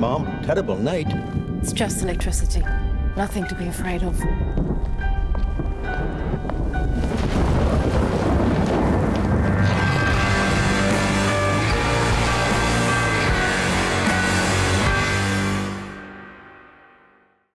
Mom. Terrible night. It's just electricity. Nothing to be afraid of.